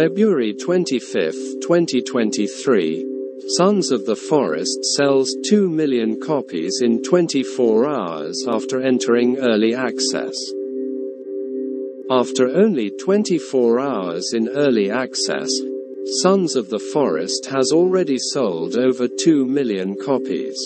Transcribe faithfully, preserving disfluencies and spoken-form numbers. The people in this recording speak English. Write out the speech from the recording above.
February twenty-fifth, twenty twenty-three, Sons of the Forest sells two million copies in twenty-four hours after entering Early Access. After only twenty-four hours in Early Access, Sons of the Forest has already sold over two million copies.